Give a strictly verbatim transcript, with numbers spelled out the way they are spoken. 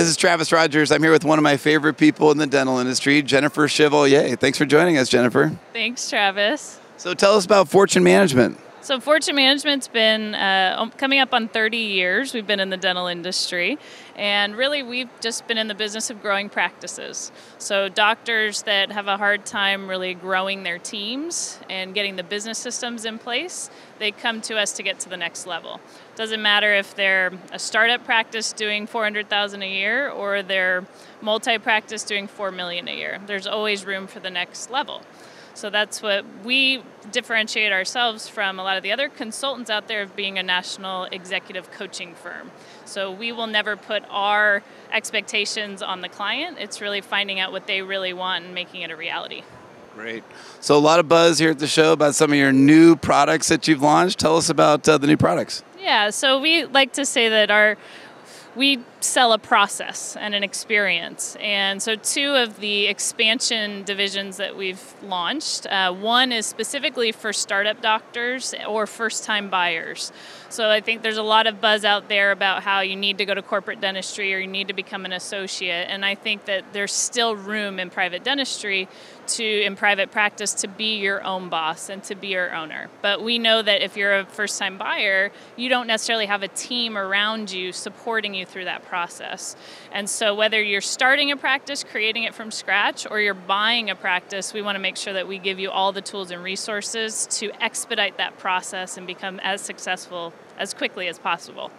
This is Travis Rodgers. I'm here with one of my favorite people in the dental industry, Jennifer Chevalier. Thanks for joining us, Jennifer. Thanks, Travis. So tell us about Fortune Management. So Fortune Management's been uh, coming up on thirty years. We've been in the dental industry, and really we've just been in the business of growing practices. So doctors that have a hard time really growing their teams and getting the business systems in place, they come to us to get to the next level. Doesn't matter if they're a startup practice doing four hundred thousand dollars a year or they're multi-practice doing four million dollars a year. There's always room for the next level. So that's what we differentiate ourselves from a lot of the other consultants out there, of being a national executive coaching firm. So we will never put our expectations on the client. It's really finding out what they really want and making it a reality. Great. So a lot of buzz here at the show about some of your new products that you've launched. Tell us about uh, the new products. Yeah, so we like to say that our we sell a process and an experience. And so two of the expansion divisions that we've launched, uh, one is specifically for startup doctors or first-time buyers. So I think there's a lot of buzz out there about how you need to go to corporate dentistry or you need to become an associate. And I think that there's still room in private dentistry to, in private practice, to be your own boss and to be your owner. But we know that if you're a first-time buyer, you don't necessarily have a team around you supporting you through that process. And so whether you're starting a practice, creating it from scratch, or you're buying a practice, we want to make sure that we give you all the tools and resources to expedite that process and become as successful as quickly as possible.